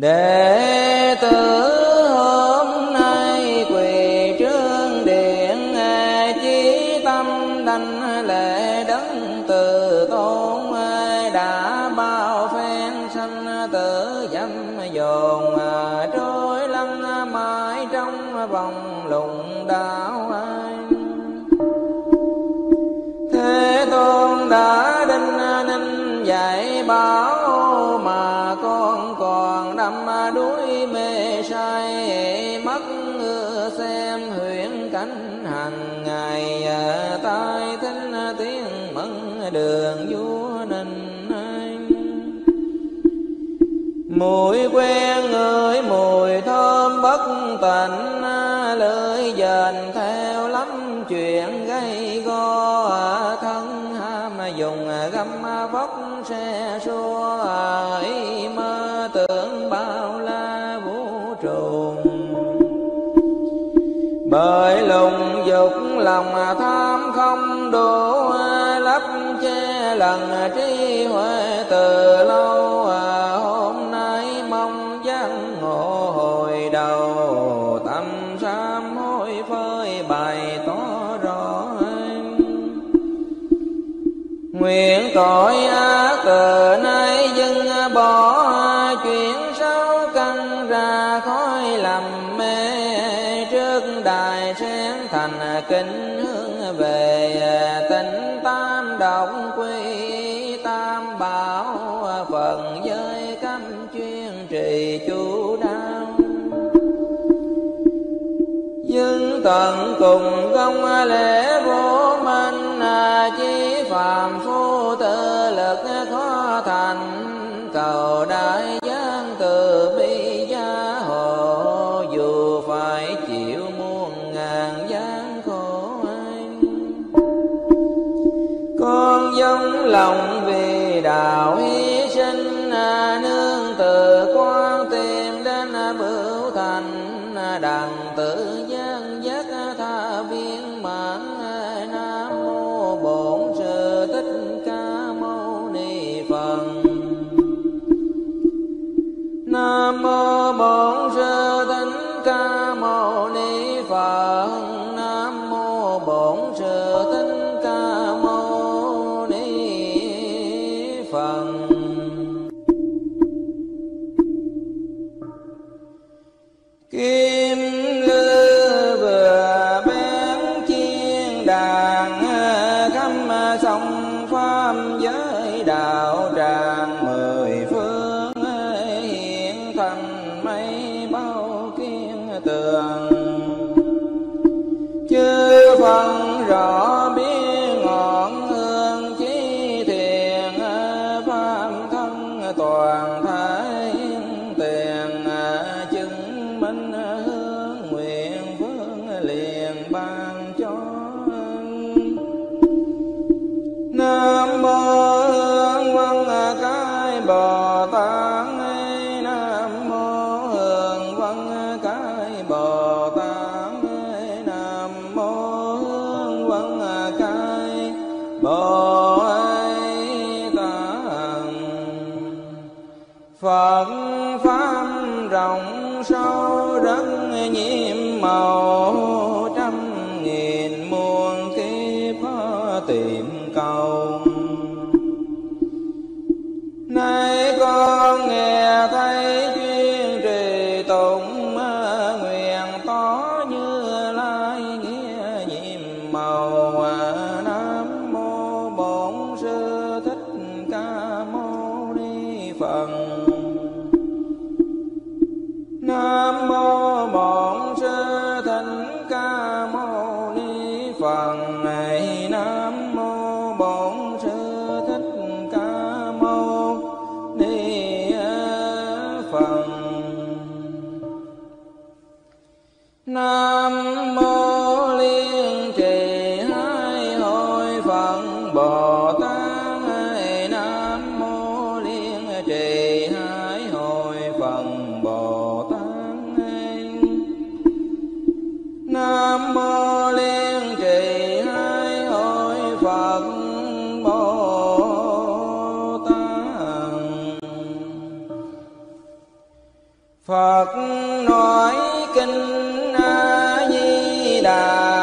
Đệ tử hôm nay quỳ trước điện, chí tâm đảnh lễ đấng từ tôn, đã bao phen sanh tử dâm dồn, trôi lăn mãi trong vòng lùng đạo. Thế Tôn đã đinh ninh dạy bảo, đuối mê say mắt xem huyễn cảnh hàng ngày, tai thính tiếng mẫn đường vua nình, mùi quen người mùi thơm bất tịnh, lưỡi dền theo lắm chuyện gây go, thân ham dùng găm vóc xe xua, ý mơ tưởng bao la vũ trụ. Bởi lùng dục lòng tham không đủ, lấp che lần trí huệ từ lâu, hôm nay mong giác ngộ hồi đầu, tâm sám hối phơi bày tỏ rõ. Nguyện tội ác từ nay dừng bỏ, chuyển sáu căn ra khói làm mê, trước đài sen thành kính hướng về, tịnh tam động quy tam bảo, phần giới cấm chuyên trì chú đáo. Nhưng tận cùng công lễ vô minh, chỉ phàm phu tự lực khó thành, cầu đại giáng từ bi gia hộ, dù phải chịu muôn ngàn gian khổ anh. Con dâng lòng vì đạo hy sinh, nương tự quan tìm đến bửu thành, đặng tự gian giác tha viên mãn. Nam mô Bổn Sư Thích Ca Mâu Ni Phật. Nam mô Bổn Sư Thích Ca Mâu Ni Phật. Nam mô Bổn Sư Thích Ca Mâu Ni Phật. Kim lư vừa bén chiên đàn, khắp sông pháp giới đạo tràng, mười phương hiện thành mây bao kiên tường, chư phân rõ biết ngọn hương chí thiền, pháp thân toàn thể tiền chứng minh hướng nguyện phương liền ban cho. Nam mô Hương Văn Cái Bồ Tát, Nam mô Hương Văn Cái Bồ Tát, Nam mô Hương Văn Cái Bồ Tát. Phật pháp rộng sâu rất nhiễm màu, trăm nghìn muôn kiếp tìm cầu. Nay con nghe thấy chuyên trì tụng, nguyện tỏ Như Lai nghĩa nhiệm màu. Nam mô Bổn Sư Thích Ca Mâu Ni Phật. Nam mô Bổn Sư Thích Ca Mâu Ni Phật. Nam mô Bổn Sư Thích Ca Mâu Ni Phật. Nam mô Liên Trì Hai Hội Phật Bồ Tát. Nam mô Liên Trì Hai Hội Phật Bồ. Nam mô Liên Trì Hai Hội Phật Bồ Tát. Phật nói kinh A Di Đà,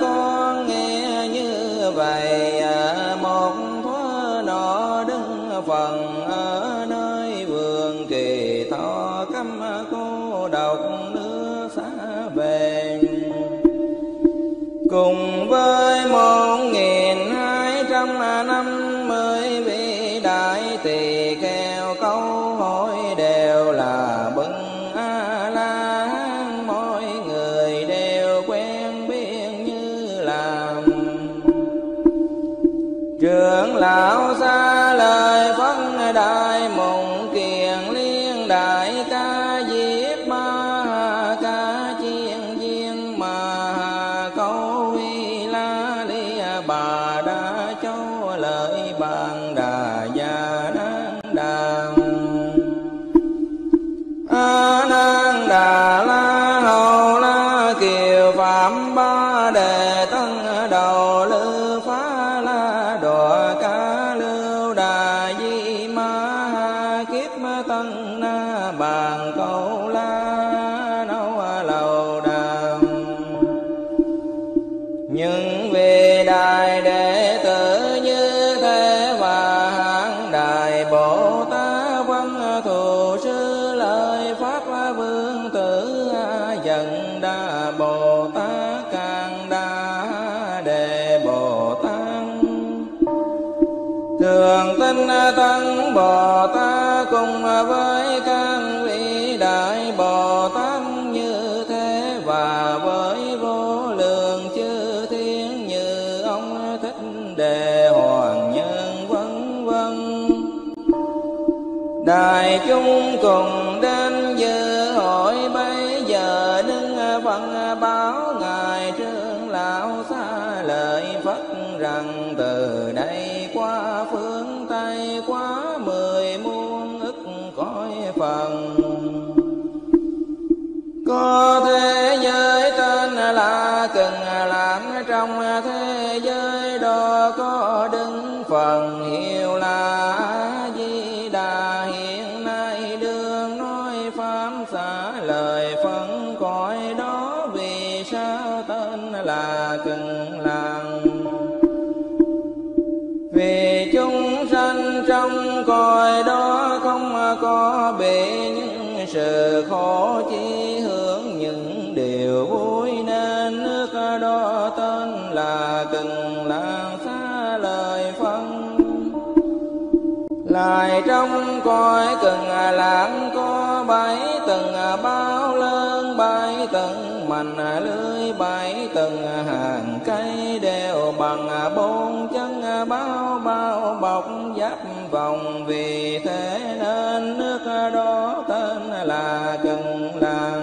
con nghe như vậy. Một thuở nọ Đức Phật ở nơi vườn kỳ to, cấm cô độc nước xa về, cùng với 1.250 vị đại tỳ kheo câu hỏi đều là bậc A La Hán, mỗi người đều quen biết như làm. Trưởng lão ra lời Phật đại mộng kiền liên đại ca diếp ma ca chiên viên mà câu vi la li bà đã châu lợi bàn đà già nang đà a nang đà la hầu la kiều phạm ba đề tân đầu lư phá la đọa ca lưu đà di ma kiếp tân na bàn câu la nâu lầu đà. Nhưng về đại đệ tử như thế và hạng đại Bồ Tát văn thù sư lời pháp vương tử dần đa Bồ Tát càng đa đề Bồ Tát thường tinh tăng Bồ Tát cùng với các vị đại Bồ Tát như thế và với vô lượng chư thiên như ông Thích Đề Hoàng Nhân vân vân. Đại chúng cùng đến dự hội bây giờ Đức Phật báo ngài trưởng lão xa lời Phật rằng từ đây qua phương Tây quá 10 muôn ức cõi phần có thế giới tên là Cần Lãm, trong thế giới đó có Đức Phật hiệu là A Di Đà hiện nay đương nói pháp xả lời phân cõi đó. Vì sao tên là Cần Lãm? Vì chúng sanh trong cõi đó không có bị những sự khổ chi hướng những điều vui nên nước đó tên là Cần Lãm xá lời phân. Lại trong cõi Cần Lãm có 7 tầng bao lớn, 7 tầng mành lưới, 7 tầng hàng cây đều bằng 4 chân bao bao bọc giáp vòng. Vì thế nên nước đó tên là Cần Lãm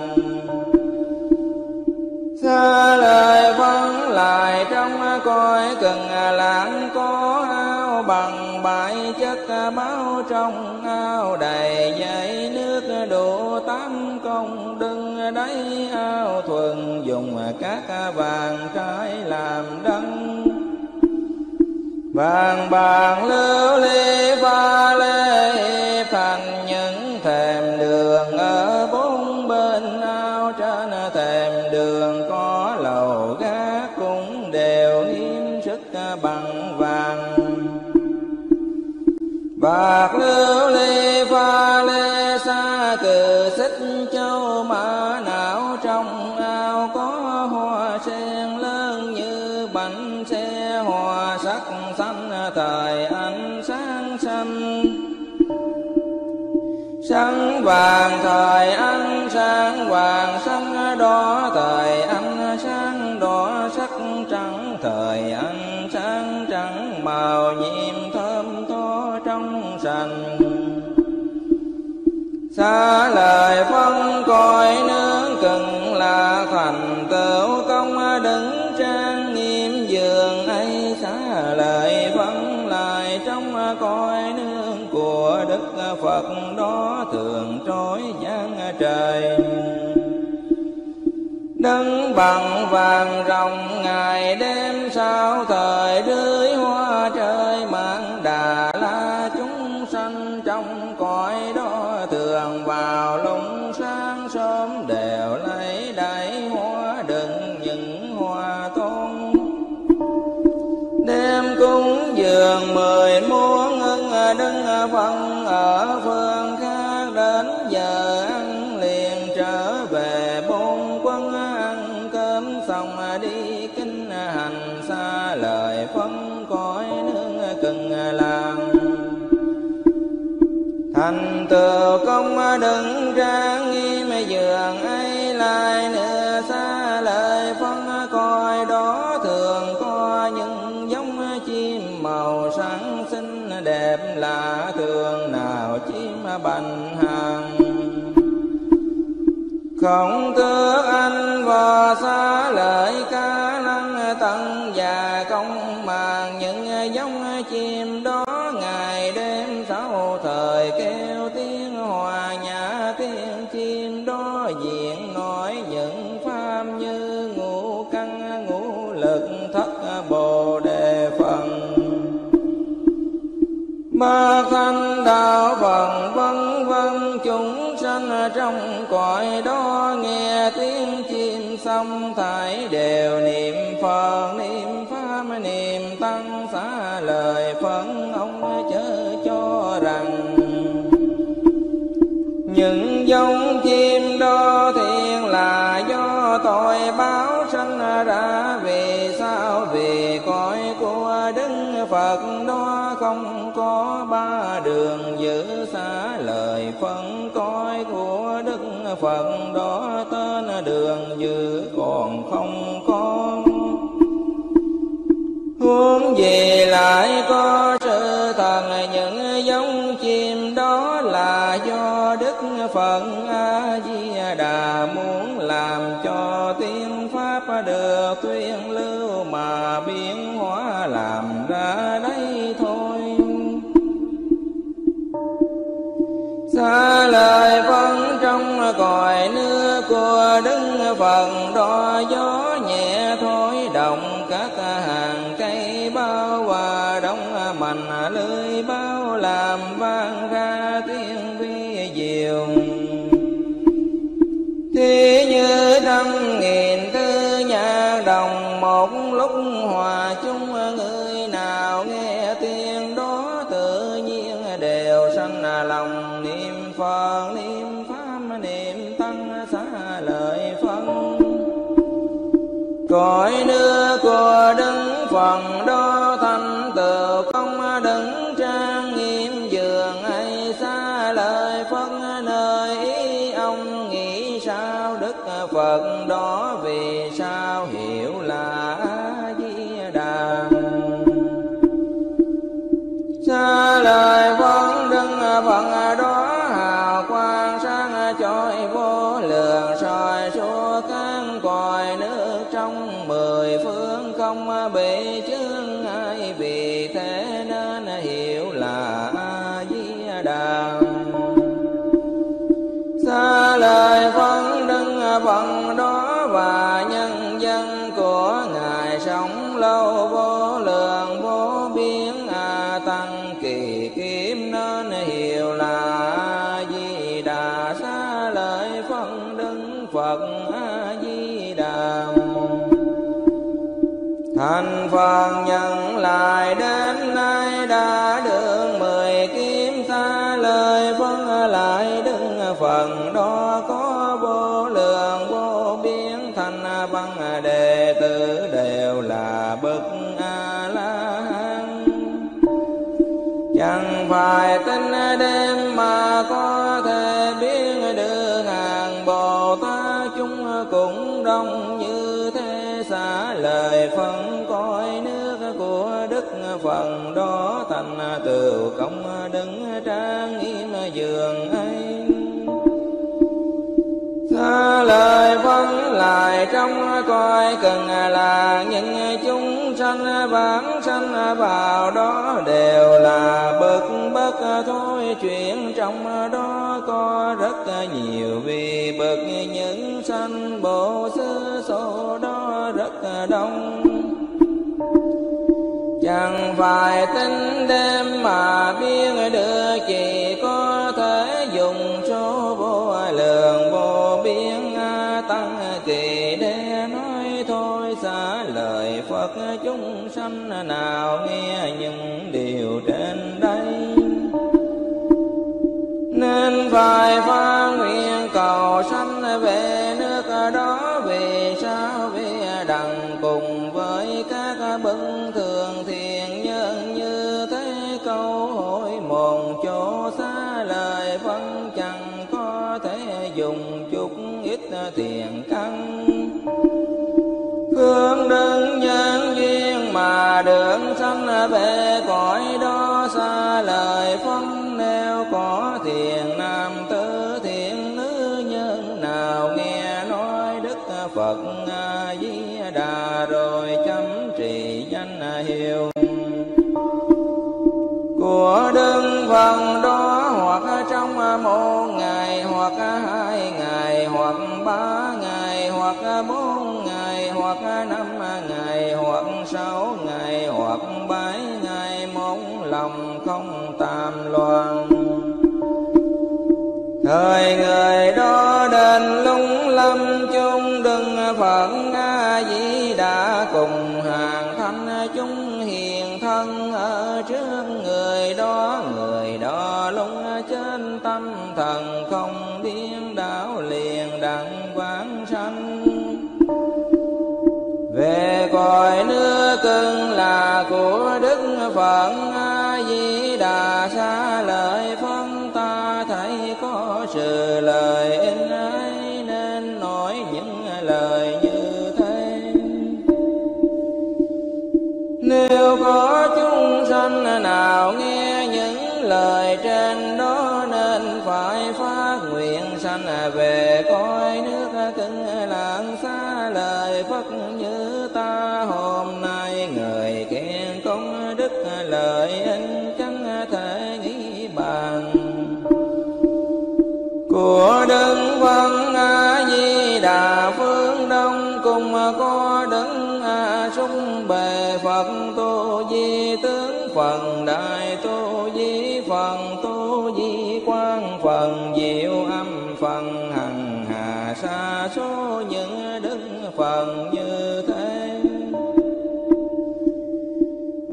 xá lời vẫn. Lại trong cõi Cần Lãm có ao bằng 7 chất báo, trong ao đầy dãy nước đủ 8 công đưng đáy ao thuần dùng các vàng trái làm đăng, vàng bạc lưu ly pha lê thành những thềm đường ở 4 bên ao. Trên thềm đường có lầu gác cũng đều nghiêm sức bằng vàng bạc lưu ly pha lê xa cừ xích châu mã não. Trong ao có hoa sen lớn như bánh xe hoa sắc xanh thời ánh sáng xanh sáng vàng thời ánh sáng vàng sáng đỏ thời ánh sáng đỏ sắc trắng thời ánh sáng trắng màu nhiệm thơm tho trong sành. Xá lời phân cõi nước Cần là thành tựu công đứng trang nghiêm giường ấy. Xá lời phân lại trong cõi nước của Đức Phật đó thường trối giang trời đấng bằng vàng rồng ngày đêm sao thời rưới hoa trời mạng đà la. Chúng sanh trong cõi đó thường vào lũng xa giờ ăn liền trở về bốn quân. Ăn cơm xong đi kinh hành, xa lời phân cõi nước cần làm. Thành tựu công đừng trang nghiêm dường ấy lại nữa, xa lời phân cõi đó thường có những giống chim màu sáng xinh đẹp lạ thường nào chim bành hàng. Không tướng anh và xa lợi cá lăng tận và công màng những giống chim đó ngày đêm sáu thời kêu tiếng hòa nhã. Tiếng chim đó diện nói những pháp như ngũ căn ngũ lực thất bồ đề phần ba thanh đạo phần vân vân. Chúng sanh trong cõi đó nghe tiếng chim xong thảy đều niệm Phật niệm pháp niệm tăng. Xá lời phấn ông chớ cho rằng những giống chim đó thiện là do tội báo sanh ra. Vì sao? Vì cõi của Đức Phật đó không có ba đường giữ. Xá lời phân cõi của Đức Phật đó tên đường giữ còn không có. Huống gì lại có sự thần những giống chim đó là do Đức Phật A Di Đà muốn làm cho tiếng pháp được tuyên lưu mà biến hóa làm ra đấy thôi. Xá lời vẫn trong cõi nước của Đức Phật đó gió nhẹ thổi động các hàng cây bao và đóng mành lưới bao làm vang ra tiếng vi diệu. Thế như trăm nghìn tư nhạc đồng một lúc hòa chung, người nào nghe tiếng đó tự nhiên đều sanh lòng niệm Phật niệm pháp niệm tăng. Xá lợi phân cõi nước của Đức Phật đó thành tựu công đấng trang nghiêm dường ấy. Xá lợi phân nơi ý ông nghĩ sao Đức Phật đó vì sao hiểu là A Di Đà. Xá lợi phân Đức Phật đó hào quang sáng chói vô lượng soi suốt các cõi nước trong mười phương không bị chướng ngại. Vì thế nên hiểu là A Di Đà. Xá lợi phân Đức Phật đó và nhân dân của ngài sống lâu vô lượng vô biên tăng kỳ kiếm nên hiểu là A Di Đà. Xá lợi phân Đức Phật A Di Đà thành Phật nhận lại đến nay đã được 10 kiếp. Xá lợi phân lại Đức Phật đó có vô lượng vô biên thành văn đệ tử đều là bậc A La Hán. Chẳng phải tính đêm mà có thể biết được hàng Bồ Tát chúng cũng đông như thế. Xá lời phân cõi nước của Đức Phật đó thành tựu công đấng trang nghiêm dường ấy. Xá lợi phân lại trong cõi cần là những chúng sanh vãng sanh vào đó đều là bậc bất thối chuyện. Trong đó có rất nhiều vì bậc những sanh bộ xứ số đó rất đông. Chẳng phải tính đêm mà biết được chỉ có thể dùng số vô lượng vô biên tăng kỳ để nói thôi. Xá lời Phật chúng sanh nào nghe những điều trên đây nên phải thể dùng chút ít tiền căn. Phương đừng nhân duyên mà đường sanh về cõi đó, xa lời phong nêu có thiền nam tử thiện nữ nhân nào nghe nói Đức Phật A Di Đà rồi chấm trì danh hiệu của Đức Phật đó, hoặc trong một ngày, hoặc hai ngày, hoặc ba ngày, hoặc bốn ngày, hoặc năm ngày, hoặc sáu ngày, hoặc bảy ngày, một lòng không tàm loạn. Thời người đó đến lung lâm chung đừng Phật A Di Đà cùng hàng thanh chúng hiền thân ở trước người đó. Người đó lung trên tâm thần không điên đảo liền đặng quán sanh về cõi nước cưng là của Đức Phật A Di Đà. Xa lợi phân ta thấy có sự lời in ấy nên nói những lời như thế. Nếu có chúng sanh nào nghe những lời trên đó nên phải phát nguyện sanh về cõi nước cưng lãng xa lời Phật như ta. Hôm nay người khen công đức lời in chẳng thể nghĩ bàn của Đức Phật A Di Đà. Phương Đông cùng có Đấng A Sung Bề Phật Tu Di Tướng Phần Đại Tu Di Phần Tu Di Quang Phần Diệu Âm Phần Hằng Hà. Sa số những Đức Phần như thế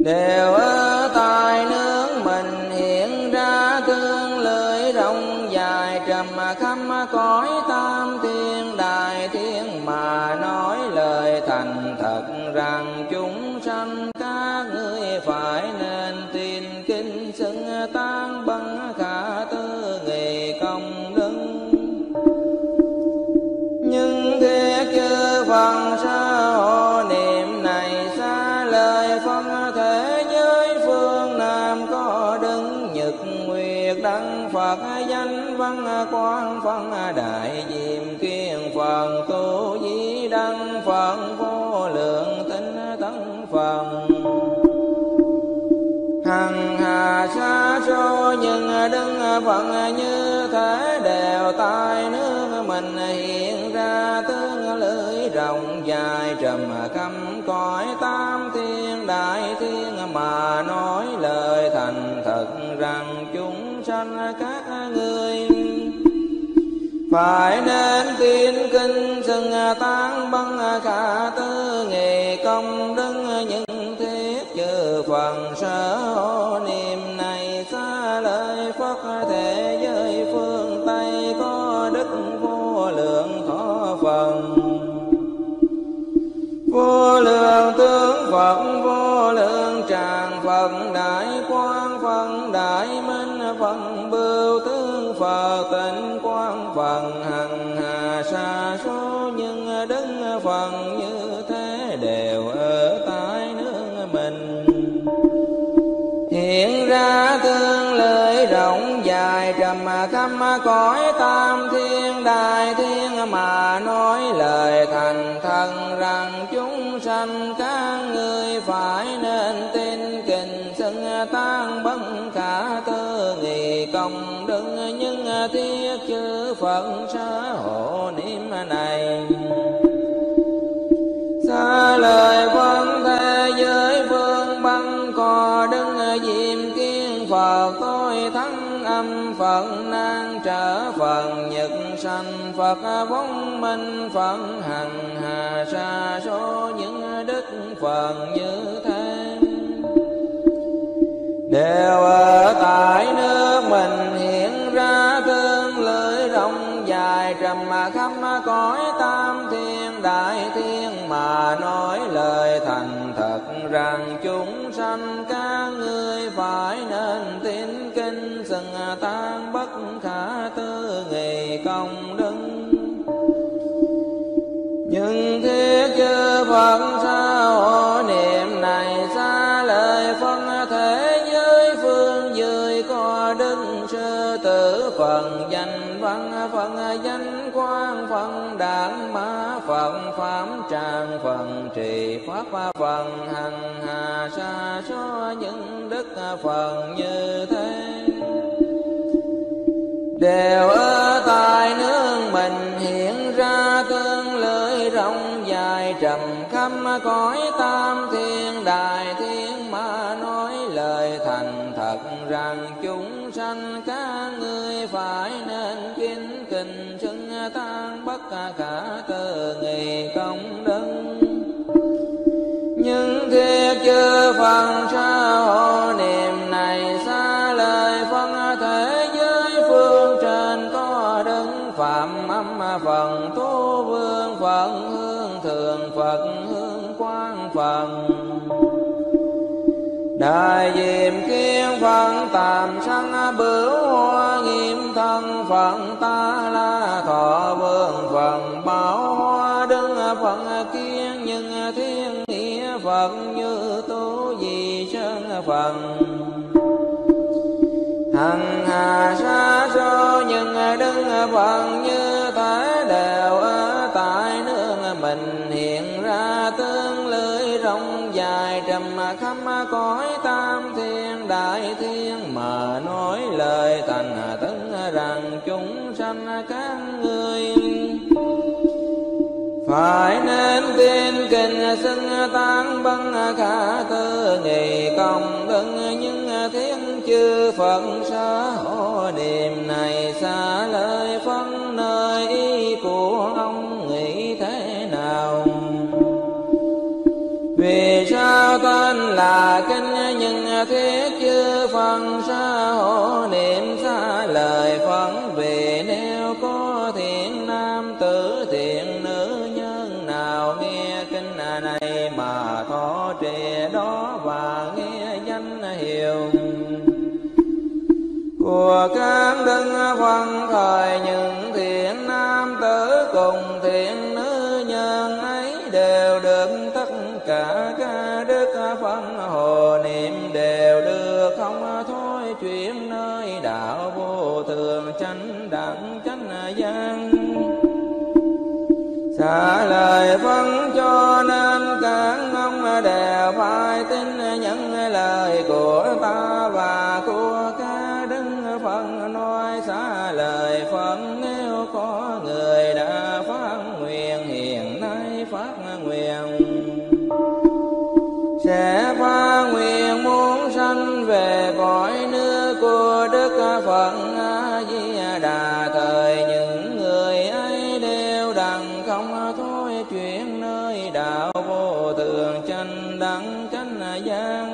đều ở tại nước mình hiện ra, tương lưỡi rộng dài trầm khắp cõi tam thiên đại thiên mà nói lời thành thật rằng chúng sanh các ngươi phải nên tin kính xưng tán bằng khả tư nghị công đức. Nhưng thế chư Phật sa hộ niệm này xa lời phong thế giới phương Nam có Đấng Nhật Nguyệt Đăng Phật Danh Văn Quang Phân Đại Diệm Kiên Phật Tu Di Đăng Phật Vô Lượng Tinh Tấn Phật Hằng Hà. Sa số những Đấng Phật như thế đều tại nước mình hiện ra, tương lưỡi rộng dài trầm khắp cõi tam thiên đại thiên mà nói lời thành thật rằng chúng sanh các ngươi phải nên tin kinh xưng tán bằng cả tư nghề công đức. Những thiết chư Phật sở hộ niệm này xa lời Phật thế giới phương Tây có Đức Vô Lượng Thọ Phật Vô Lượng Tướng Phật Vô Lượng Tràng Phật Đại Quang Phật Đại Minh Phật Bưu Tướng Phật Tịnh Quang Phật Hằng Hà. Sa số những Đức Phật như thế đều ở tại nước mình hiện ra, tương lưỡi rộng dài trầm khắp cõi tam thiên đại thiên mà nói lời thành thần rằng chúng sanh các ngươi phải nên tin kính xưng tán bằng cả tư nghị công đức. Nhưng thiết chư Phật sa hộ niệm này xa lời Phật thế giới phương Băng có Đấng Diệm Kiên Phật Tối Thắng Âm Phật Nan Trở Phật Nhật Sanh Phật Vong Minh Phật Hằng Hà. Sa số những Đức Phật như thế đều ở tại nước mình hiện ra, tương lưỡi rộng dài trầm khắp cõi tam thiên đại thiên mà nói lời thành thật rằng chúng sanh các ngươi phải nên tín kinh xưng tán bất khả tư nghị công đức. Nhưng thiết chư Phật sao hộ niệm này xa lời phân thể giới phương dưới có đức sư tử phần danh văn phần danh quang phần đảng mã phần phạm tràng phần trì pháp phần hằng hà sa số những đức phần như thế đều ở tại nước mình hiện ra tương lưỡi rộng dài trầm khắp cõi tam thiên đại thiên mà nói lời thành thật rằng chúng sanh các ngươi phải nên kính kinh xưng tán bất khả tư nghị công đức. Nhưng thiệt chư Phật sao hộ niệm này xa lời phân thể giới phương trên có đứng phạm âm phần tu vương phận hương thường Phật hương quang phần đại diệm kiến Phật tạm sanh bửu hoa nghiêm thân Phật ta la thọ vương Phật bảo hoa đứng Phật kiên nhưng thiên nghĩa Phật như tu di sơn Phật hằng hà sa số nhưng đứng Phật như thế đều ở tại nước mình hiện ra tương lưỡi rộng dài trầm khắp cõi tam thiên đại thiên mà nói lời thành tấn rằng chúng sanh các ngươi phải nên tin kinh xưng tán bất khả tư nghị công đức. Nhưng thiên chư Phật sở hộ niệm này xa lời phân nơi ý của ông nghĩ thế nào? Vì sao tên là kinh nhưng thiết chư Phật sở hộ niệm xa lời phân? Vì nếu có thiện nam tử thiện nữ nhân nào nghe kinh này mà thọ trì đó và nghe danh hiệu của các đấng Phật thời những thiện nam tử cùng thiện nữ nhân ấy đều được tất cả các đức Phật hộ niệm đều được không thôi chuyển nơi đạo vô thường chánh đẳng chánh giác xả lời phân cho nên các ông đều phải tin những lời của ta và của các đức Phật nói xả lời phân. Nếu có người đã phát nguyện hiện nay phát nguyện sẽ phát nguyện muốn sanh về cõi nước của đức Phật A Di Đà thời những người ấy đều đặng không thôi chuyển nơi đạo vô thường chánh đẳng chánh giác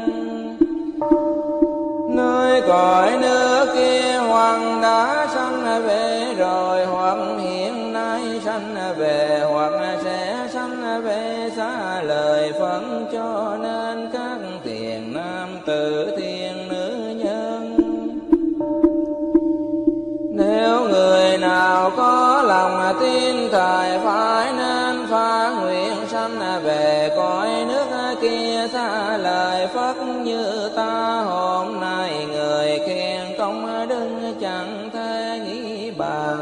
nơi cõi nước kia hoặc đã sanh về rồi hoặc hiện nay sanh về hoặc sẽ sanh về xá lời phân cho nên các thiện nam tử thiện nữ nhân nếu người nào có lòng tin thời phải nên phát nguyện sanh về cõi nước kia xá lời phất như ta hôm nay người khen công đức chẳng thể nghĩ bằng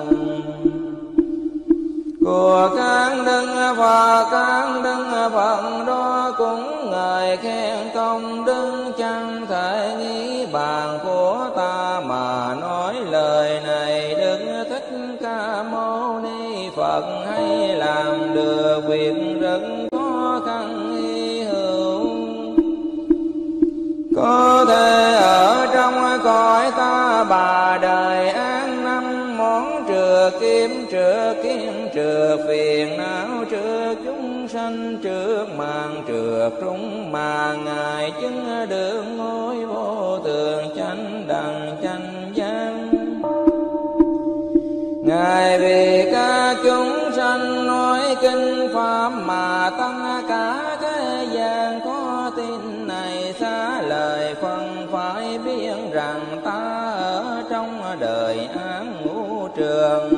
của các đức và các đức Phật đó cũng ngợi khen công đức chẳng thể nghĩ bàn của ta mà nói lời này đức Thích Ca Mâu Ni Phật hay làm được việc rất khó khăn hy hữu có thể ở trong cõi ta bà đời an năm món trừ kim trừ kiến trừ phiền não trừ chúng sanh trước màn trừ trúng mà ngài chứng được ngôi vô thường chánh đẳng chánh giác. Ngài Ngài vì các chúng sanh nói kinh pháp mà tất cả thế gian có tin này xá lời phân phải biết rằng ta ở trong đời án ngũ trường.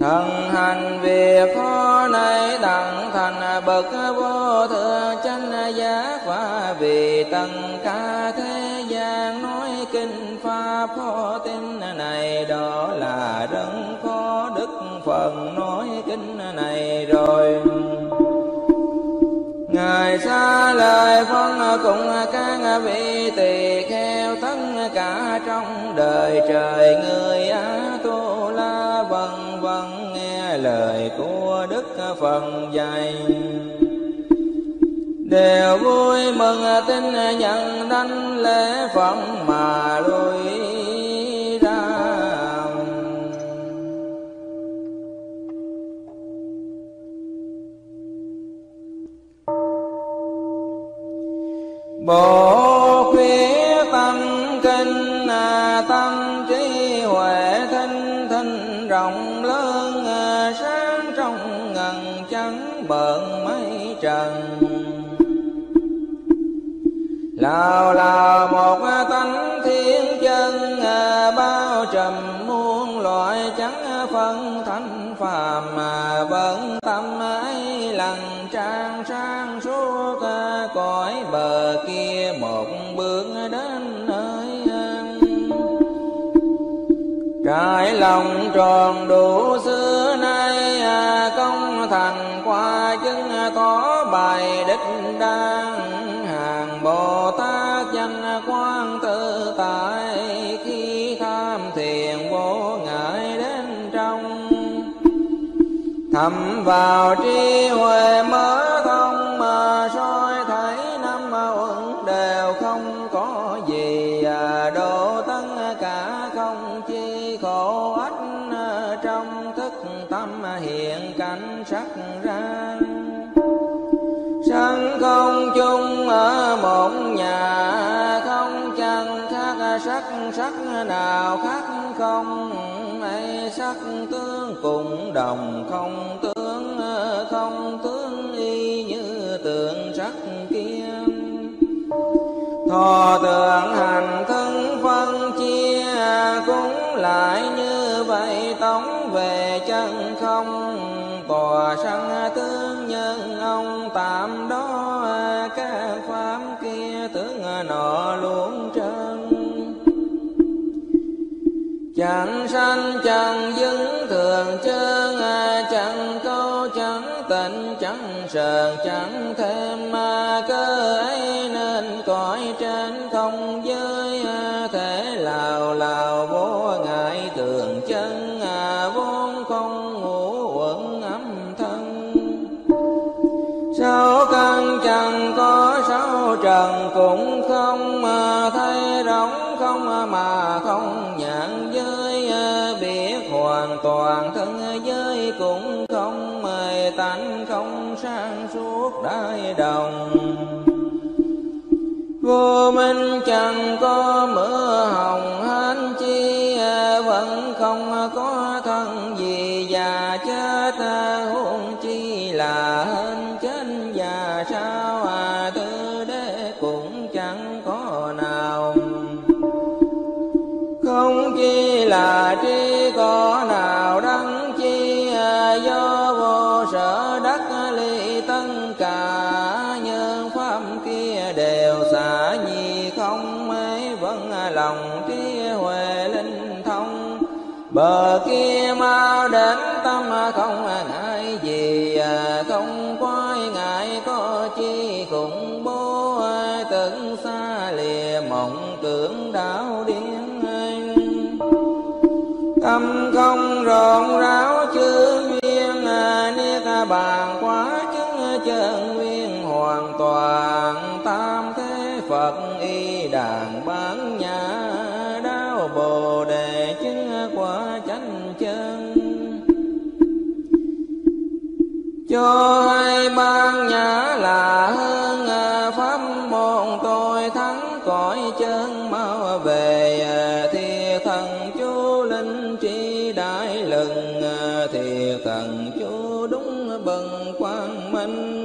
Thần hành việc khó này đặng thành bậc vô thượng chánh giác, và vì tất cả thế gian nói kinh pháp khó tin này, đó là đấng có đức phần nói kinh này rồi. Ngài xa lời phân cùng các vị tỳ kheo tất cả trong đời trời người Á Tu La vân vân nghe lời của đức phần dạy, đều vui mừng tin nhận đánh lễ Phật mà lui ra. Bồ khuyết tâm kinh tâm trí huệ thinh thinh rộng lớn sáng trong ngần trắng bận mấy trần. Nào là một tánh thiên chân bao trùm muôn loại, chẳng phân thánh phàm mà vẫn tâm ấy lặng trang sáng suốt cõi bờ kia một bước đến nơi. Trái lòng tròn đủ xưa nay công thành qua chứng tỏ bài đích đang. Bồ Tát danh quang tự tại khi tham thiền vô ngại đến trong, thầm vào trí huệ mở thông mà soi thấy năm uẩn đều không có gì, độ tất cả không chi khổ ách trong thức tâm hiện cảnh sắc ra. Sân không chung ở một nhà không chẳng khác sắc, sắc nào khác không ấy sắc tướng cùng đồng không tướng y như tượng sắc kia. Thọ tượng hành thân phân chia cũng lại như vậy tổng về chân không, tòa sanh tướng nhân ông tạm đó các pháp kia tướng nọ luôn trơn. Chẳng sanh chẳng dứng thường trơn, chẳng câu chẳng tịnh chẳng sờn chẳng thêm mà cơ ấy, nên cõi trên không giới thể lào vô ngại thường chân vốn không ngủ quẩn âm thân. Sáu căn chẳng có sáu trần cũng không mà thấy rỗng không mà không nhãn giới, biết hoàn toàn thân giới cũng không mời tánh không sang suốt đại đồng. Vô minh chẳng có mưa hồng hán chi vẫn không có thân gì già chết, huống chi là hên chết già sao tư đế cũng chẳng có nào. Không chi là trí có nào đắng chi do vô sở đắc ly tân cả nhân pháp kia đều xả nhi không mấy vẫn lòng trí huệ linh thông. Bờ kia mau đến tâm không ngại gì không quái ngại có chi khủng bố, tưởng xa lìa mộng tưởng đảo điên. Tâm không rộn ráo chư duyên niết bàn quá chứng chân nguyên hoàn toàn tam thế Phật y đàn bán nhã đáo bồ đề chứng quả chánh chân. Cho hai ban nhã là hơn pháp môn tôi thắng cõi chân mau về thì thần chú linh trí đã hai lần, thì thần chú đúng bần quang minh.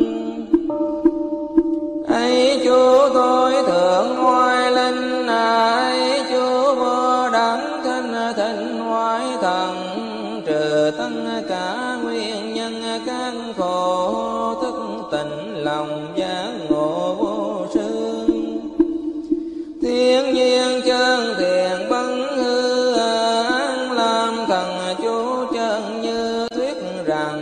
Ấy chú tôi thượng hoài linh, ấy chú vô đẳng thinh thịnh hoài thần, trừ tất cả nguyên nhân các khổ, thức tỉnh lòng giác ngộ vô sư. Thiên nhiên chân thiện bấn hư, an làm thần chú chân như thuyết rằng,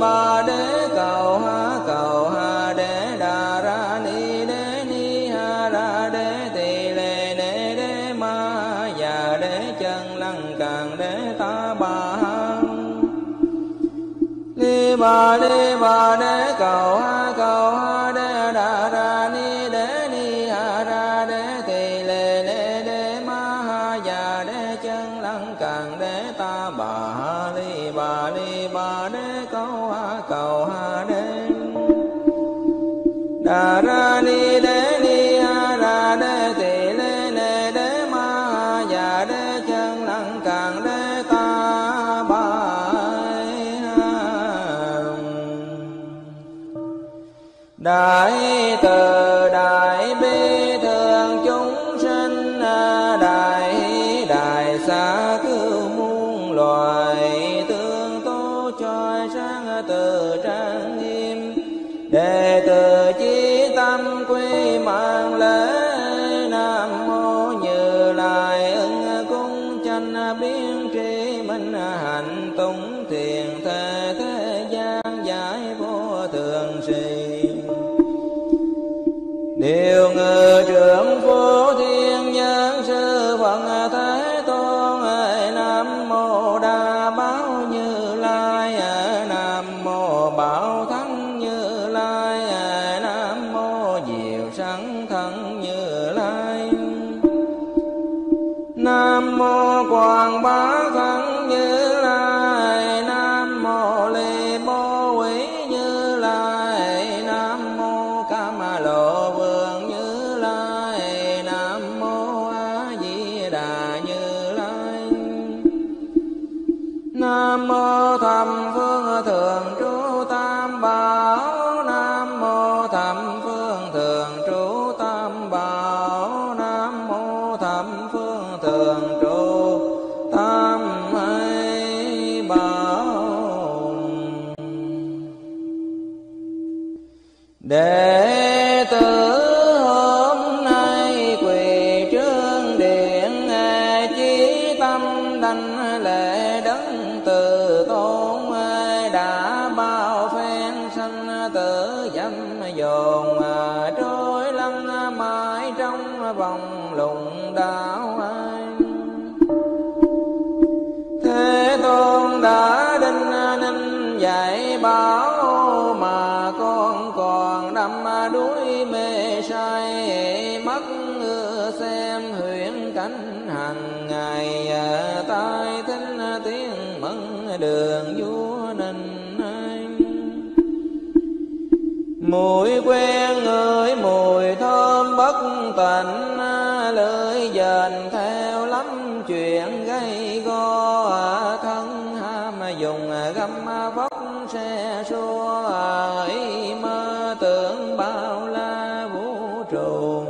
bà đế cầu ha đế đà ra ni ha ra đế tỳ lê đế ma ha già đế chân lăng càng đế ta bà ni bà đế cầu ha đế đà ra ni ha ra đế tỳ lê đế ma ha già đế chân lăng càng đế ta bà. Đại từ đại bi thương chúng sinh, đại hỷ đại xá cứu muôn loài, tương tố choi sáng từ trang nghiêm, đệ tử chí tâm quy mạng lễ. Nam mô Như Lai ưng cung chánh biến trí minh, hạnh tùng thiền thế thế gian giải vô thường trì. Điều ngự trưởng vô thiên nhân sư Phật Thế Tôn, Nam mô Đa Báo Như Lai, Nam mô Bảo Thắng Như Lai, Nam mô Diệu Sẵn Thân Như Lai, Nam mô Quảng Bá Thân Như Lai, Nam mô Lê Bố Quý Như Lai, Nam mô Ca Ma Lộ Nam mô Thầm Phương Thượng Trú Tam Bảo, Nam mô Thầm Phương Thượng Trú Tam Bảo, Nam mô Thầm Phương Thượng Trú Tam Bảo. Đệ tử hôm nay quỳ trước điện, chí tâm đảnh lễ đấng Từ Tôn, đã bao phen sanh tử dâm dồn, trôi lăn mãi trong vòng lùng đạo. Thế Tôn đã đinh ninh dạy bảo, mà con còn đắm đuối mê say, mắt xem huyễn cảnh hằng ngày, tai thính tiếng đường vua nình anh, mùi quen người mùi thơm bất tịnh, lưỡi dền theo lắm chuyện gây go, thân ham dùng găm vóc xe xua, ý mơ tưởng bao la vũ trụ.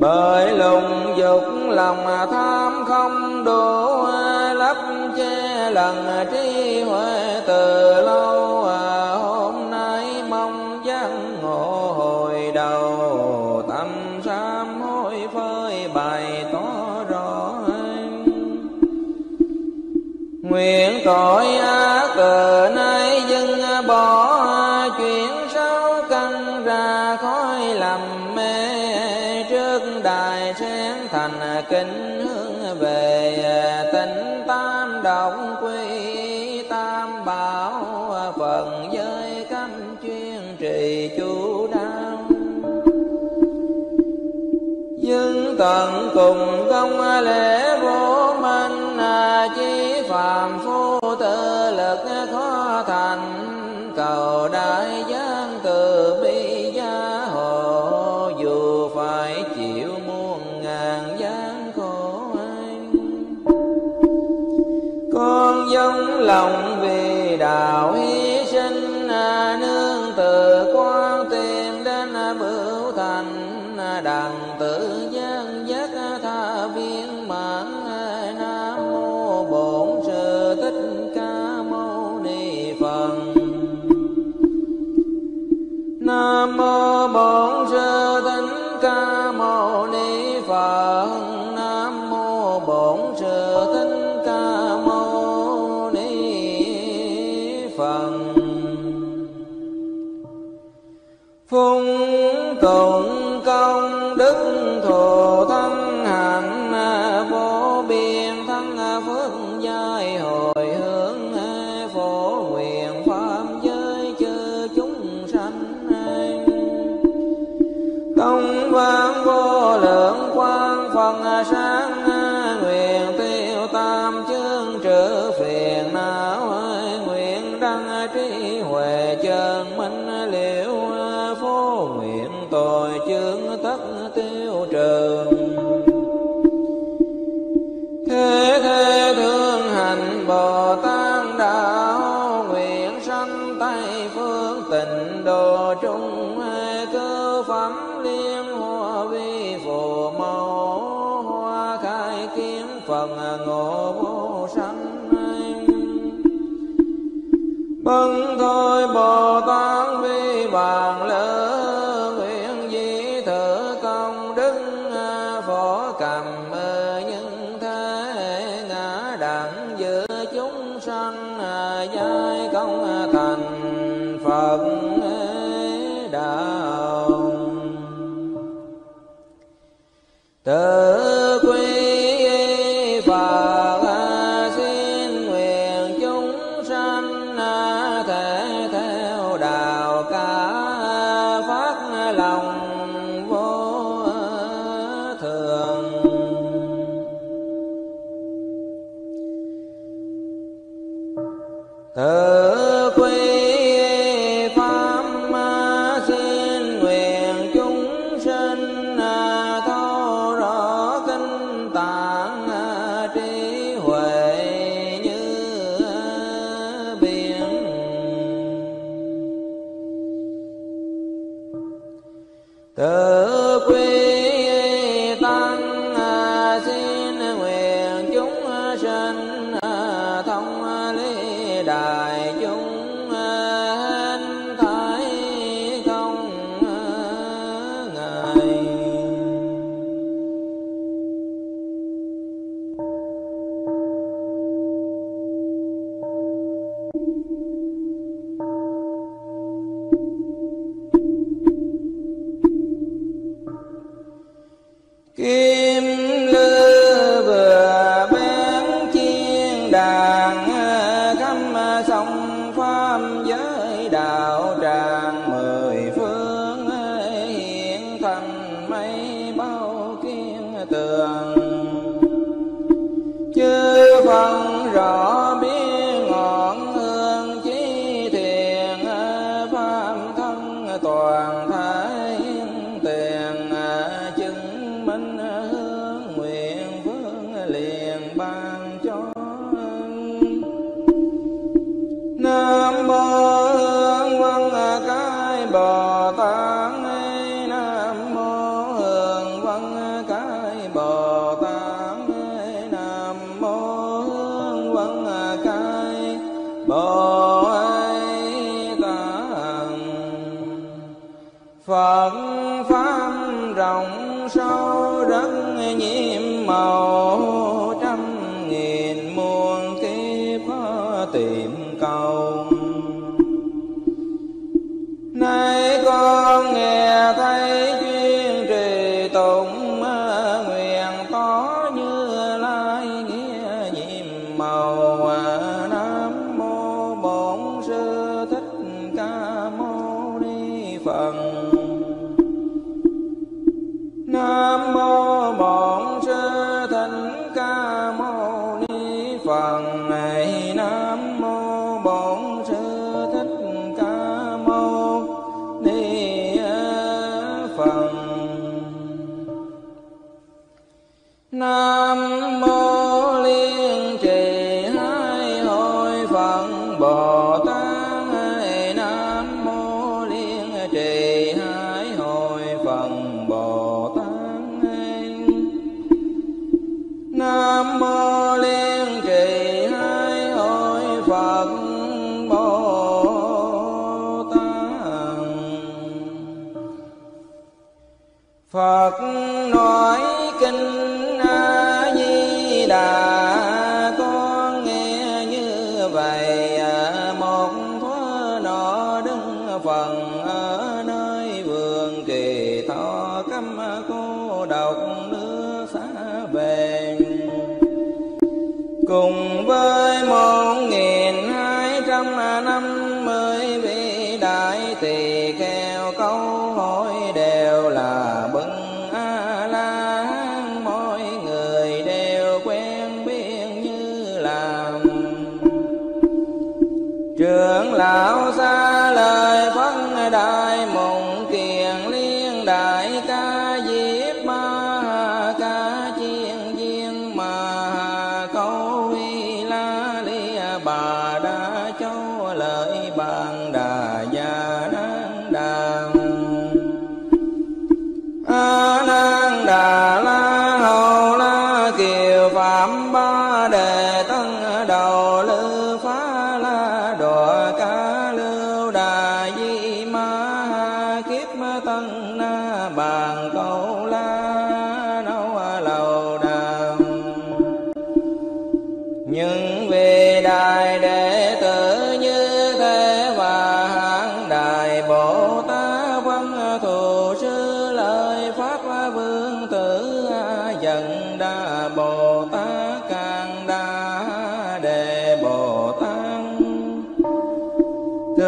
Bởi lùng dục lòng tham không đủ, lấp che lần trí huệ từ lâu, hôm nay mong giác ngộ hồi đầu, tâm sám hối phơi bày tỏ rõ. Nguyện tội từ nay dừng bỏ chuyện sáu căn ra khói làm mê, trước đài sen thành kính hướng về tịnh tam động quy tam bảo, phần giới cấm chuyên trì chú đáo. Nhưng tận cùng công lễ vô minh chí phàm phu tự lực khó thành, cầu đại giáng từ bi gia hộ, dù phải chịu muôn ngàn gian khổ anh. Con dâng lòng vì đạo hy sinh, nương từ quan tìm đến bửu thành, đặng tự gian giác tha viên mãn. Nam mô Bổn Sư Thích Ca Mâu Ni Phật. Nam mô Bổn Sư Thích Ca Mâu Ni Phật. Nam mô Bổn Sư Thích Ca Mâu Ni Phật. Phung tụng công đức thù thân hạnh, vô biên thân phước giai hồi hướng, phổ nguyện pháp giới chư chúng sanh. Công văn vô lượng quang phần sáng, nguyện tiêu tam chướng trừ phiền não, nguyện đăng trí huệ chân minh liễu, phổ nguyện tội chướng tất tiêu trừ. Thế thế thương hành Bồ Tát đạo, nguyện sanh Tây phương tịnh độ trung, cứu phẩm liêm hoa vi phù mẫu, hoa khai kiếm phần ngộ vô sanh. Vâng thôi Bồ Tát vi bàn lỡ, giai công thành Phật đạo. Tự quy Phật xin nguyện chúng sanh, thể theo đạo cả phát lòng vô thường. Tự quy pháp xin nguyện chúng sinh, thấu rõ kinh tạng trí huệ như biển. Tự quy tăng xin nguyện chúng sinh, thông đại chúng anh thái công ngài. Kim lư vừa bén chiên đàn, sông pháp giới đạo tràng mười phương, hiện thành mây bao kiên tường. Chư phân rõ biết ngọn hương chí thiền, pháp thân toàn thái tiền, chứng minh hướng nguyện phương liền ban cho. Nam mô Hương Văn cầu. Nay con nghe thấy chuyên trì tụng nguyện có Như Lai nghĩa nhiệm màu. Nam mô Bổn Sư Thích Ca Mâu Ni Phật. Nam mô Bổn Sư Thích Ca Mâu Ni Phật. Nam mô Bổn Sư Thích Ca Mâu Ni Phật. Nam mô Liên Trì Hai Hội Phật Bồ Tát. Nam mô Liên Trì Hai Hội Phật Bồ Tát. Nam mô Liên Trì Phật Bồ Tát. Phật nói kinh A Di Đà, con nghe như vậy. Một thuở nọ Đức Phật ở nơi vườn Kỳ Thọ, câm cô độc nước xa về, cùng với 1.250 vị đại tỳ kheo. Câu hỏi đều là bậc A La Hán, mỗi người đều quen biết Như làm. Trưởng lão xa lời Phật Đại Mộng Kiền Liên Đại Ca Diếp Ma Hà Ca Chiên Viên Mà Hà Câu Huy La Ly Bà Đa Lợi Bàn Đà Già Nang Đà A Nang Đà La Hầu La Kiều Phạm Ba Đề Tân Đầu Lư Phá La Đọa Ca Lưu Đà Di Ma Ha Kiếp Tân Na Bàn Câu La Nấu Lầu Đà. Nhưng về đại đệ tử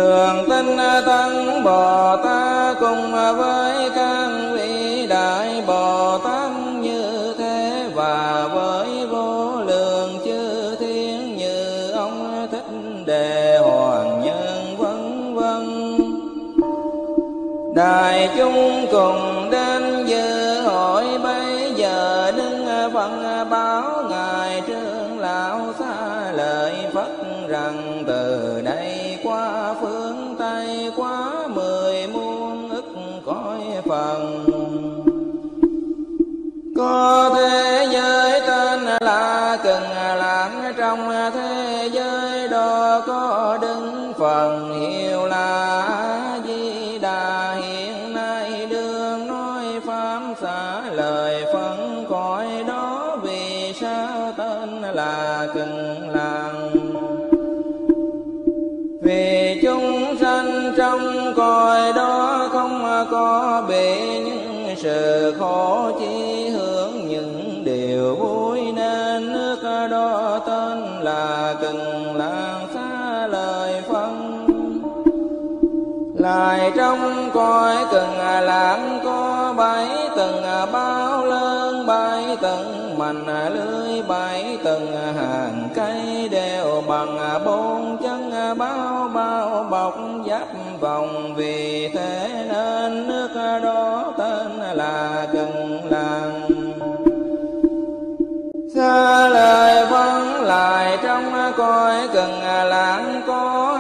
Thường Tinh Tăng Bồ Tát cùng với các vị đại Bồ Tát như thế, và với vô lượng chư thiên như ông Thích Đề Hoàng Nhân vân vân. Đại chúng cùng đến dự hội. Bây giờ Đức Phật báo ngài trưởng lão xa lời Phật rằng: từ đây qua phương Tây, quá 10 muôn ức cõi phần, có thế giới tên là Cực Lạc. Trong thế giới đó có Đức Phật hiệu là A Di Đà. Hiện nay đương nói pháp xả lời Phật cõi đó, vì sao tên là Cực Lạc? Vì chúng sanh trong cõi đó không có bị những sự khổ, chỉ hưởng những điều vui, nên nước đó tên là Cực Lạc. Xá lời Phật lại trong cõi Cực Lạc có 7 tầng bao lớn, 7 tầng mành lưới, 7 tầng hàng cây đều bằng 4 chân bao bao bọc giáp vòng. Vì thế nên nước đó tên là Cực Lạc. Xá lời Phật lại trong cõi Cực Lạc có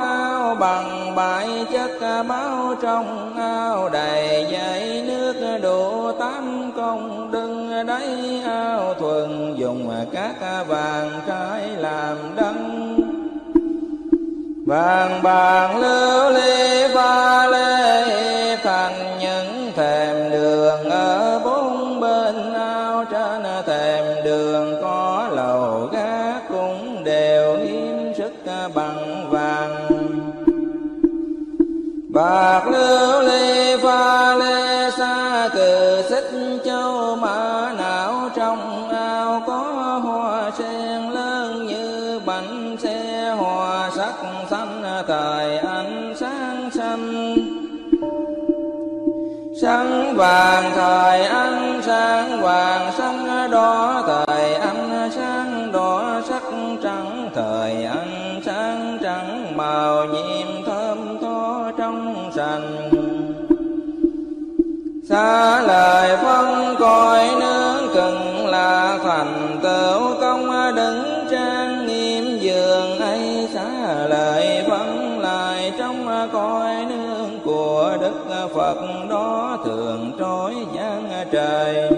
bằng 7 chất báo, trong ao đầy dãy nước độ 8 công đừng đáy ao thuần, dùng các vàng trái làm đăng, vàng bạc lưu ly pha lê thành những thềm đường. Ở 4 bên ao, trên thềm đường có lầu gác cũng đều nghiêm sức bằng vàng. Bạc lưu ly pha lê xa cừ xích châu mã não, trong ao có hoa sen lớn như bánh xe, hoa sắc xanh thời ánh sáng xanh, sáng vàng thời ánh sáng vàng, sáng đỏ thời ánh sáng đỏ, sắc trắng thời ánh sáng trắng, màu nhiệm thơm tho trong sành. Xa lời phân coi nướng cần là thành tựu công, đứng trang nghiêm giường ấy. Xa lời phân lại trong coi nương của Đức Phật đó thường trối giang trời.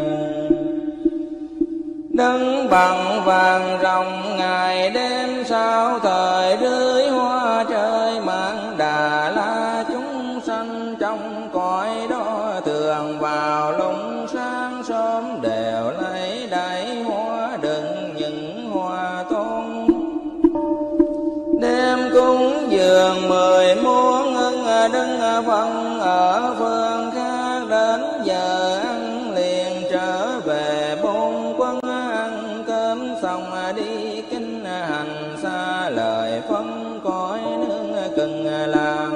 Đứng bằng vàng rồng ngày đêm sao thời rưới hoa trời, mang đà la chúng sanh trong cõi đó thường vào lúc sáng sớm đều lấy đầy hoa đựng những hoa tôn. Đêm cúng dường 10 muôn ưng đứng vân ở phương khác, đến giờ ăn liền trở về bốn quân, ăn cơm xong đi kinh hành. Xa lời phân cõi nương cần làm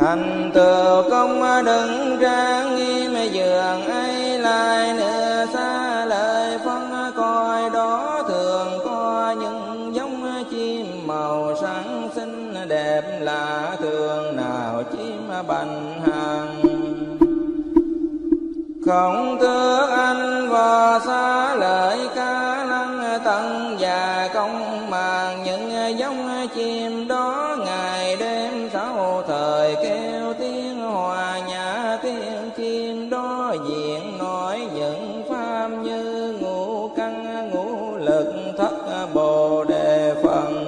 thành tựu công, đừng trang nghiêm giường ấy lại nữa. Xa lời phân coi đó thường có những giống chim màu sáng xinh đẹp lạ thường, nào chim bành hàng không tước anh và xa lời cá lăng tận và công màng. Những giống chim đó ngày đêm sáu thời kêu tiếng hòa nhã, tiếng chim đó diện nói những pháp như ngũ căn ngũ lực thất bồ đề phần,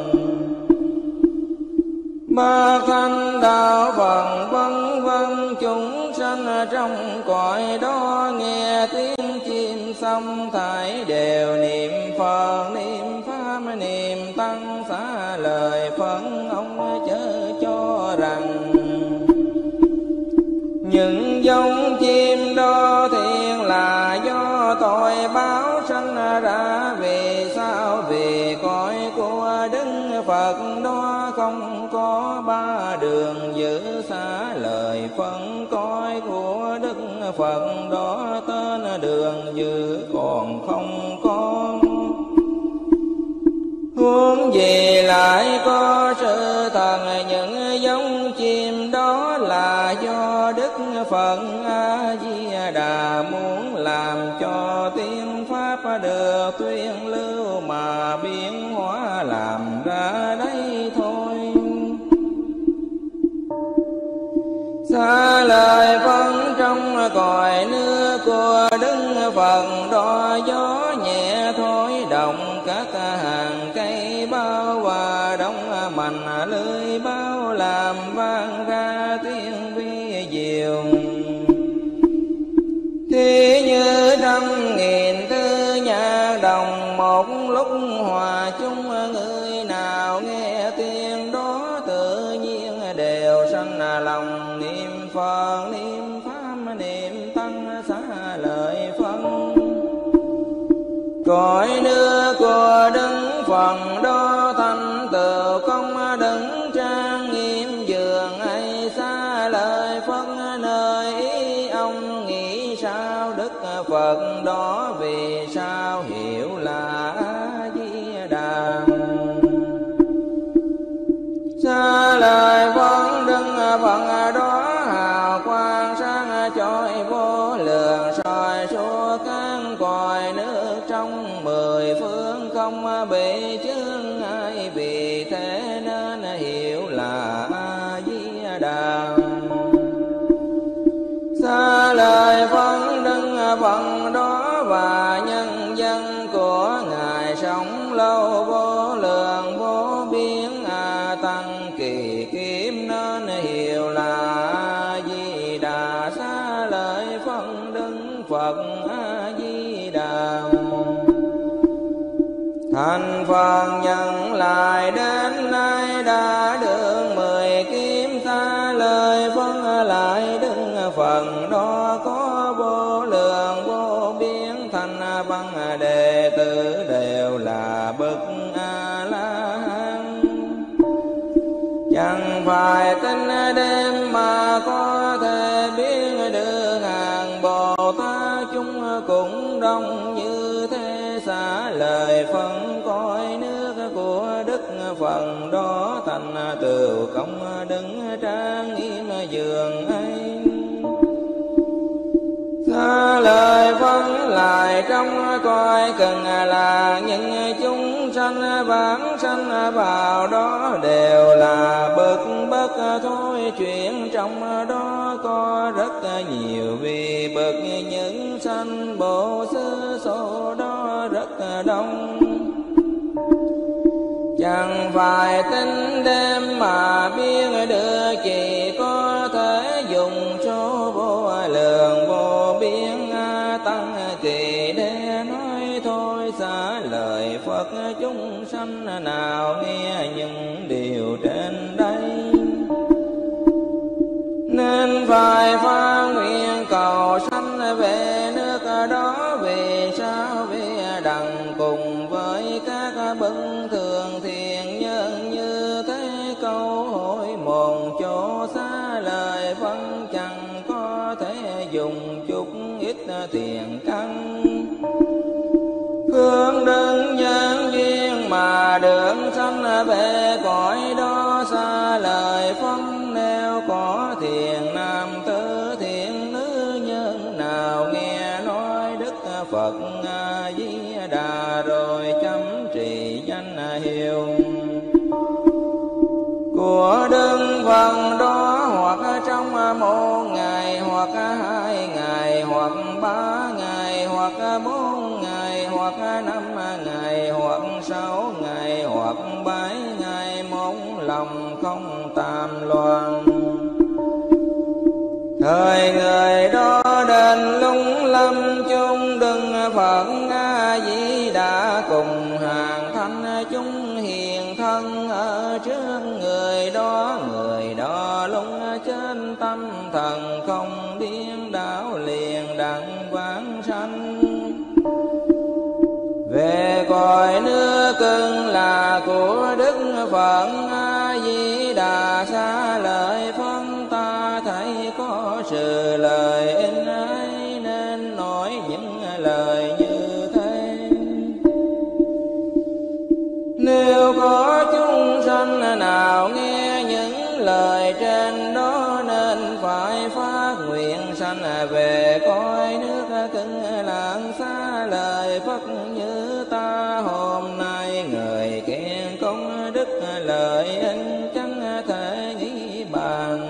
ba thanh đạo phần vân vân. Chúng sanh trong cõi đó nghe tiếng chim xong thải đều niệm Phật niệm pháp niệm tăng. Xá lời phân ông chớ cho rằng những giống chim đó thiện là do tội báo sanh ra. Vì sao? Vì cõi của Đức Phật đó không có ba đường giữ. Xá lời phân cõi của Đức Phật đó tên đường giữ còn không có, huống gì lại có sự thần. Những giống chim đó là do Đức Phật A Di Đà muốn làm cho tiếng pháp được tuyên lưu mà biến hóa làm ra đây thôi. Xa lời phân trong cõi nước của Đức Phật đó gió nhẹ thổi động các hàng cây bao hòa, đóng mành lưới bao làm vang ra tiếng vi diệu. Thế như trăm nghìn tư nhạc đồng một lúc hòa chung, người nào nghe tiếng đó tự nhiên đều sanh lòng niệm Phật niệm pháp niệm tăng. Xá lời phân cõi nước của Đức Phật đó thành tựu công, đứng trang nghiêm giường ấy. Xá lời phân nơi ý ông nghĩ sao Đức Phật đó, vì sao hiểu là A Di Đà. Xá lời phân Đức Phật đó hào quang sáng chói vô lượng, soi suốt các cõi nước trong 10 phương không bị chướng ngại. Vì thế nên hiểu là A Di Đà. Xá lời phân Đức Phật đó và nhân dân của ngài sống lâu vô lượng vô biên tăng kỳ kiếp, nên hiểu là A Di Đà. Xá lợi phân Đức Phật A Di Đà thành Phật nhận lại đến nay đã được 10 kiếp. phần đó có vô lượng vô biên thành văn đệ tử đều là bậc A La Hán. Chẳng phải tin đêm mà có thể biết được hàng Bồ Tát chúng cũng đông như thế, xả lời phân cõi nước của Đức phần đó thành tựu công đứng trang nghiêm giường ấy. Xa lời phân lại trong coi cần là những chúng sanh vãng sanh vào đó đều là bậc bất thối chuyển, trong đó có rất nhiều vị bậc những sanh Bổ Xứ số đó rất đông. Chẳng phải tính đêm mà biết được, chỉ có thể dùng số vô lượng vô biên tăng kỳ để nói thôi. Xả lời Phật chúng sanh nào nghe những điều trên đây, nên phải phát nguyện cầu sanh về nước đó. Vì sao? Vì đặng cùng với các bậc thường thiện nhân như thế câu hỏi một chỗ. Xá lời vẫn chẳng có thể dùng chút ít tiền căn phương đừng nhân duyên mà được sanh về cõi đó. Xá lời phân nêu có thiền nam tử thiện nữ nhân nào nghe nói Đức Phật A Di Đà rồi chấm trì danh hiệu của Đức Phật đó, hoặc trong một ngày, hoặc hai ngày, hoặc ba ngày, hoặc bốn ngày, hoặc năm ngày, hoặc sáu ngày, hoặc bảy ngày, một lòng không tàm loạn. Thời người đó đến lung lâm chung đừng Phật A Di Đà cùng hàng thanh chúng hiền thân ở trước người đó. Người đó lung trên tâm thần không điên đảo liền đặng vãng sanh về cõi nước cưng là của Đức Phật A Di Đà. Xá lợi phân ta thấy có sự lời in ấy nên nói những lời như thế. Nếu có chúng sanh nào nghe những lời trên đó nên phải phát nguyện sanh về cõi nước cưng lạng. Xá lời Phật như ta hôm nay người khen công đức lời in chẳng thể nghĩ bàn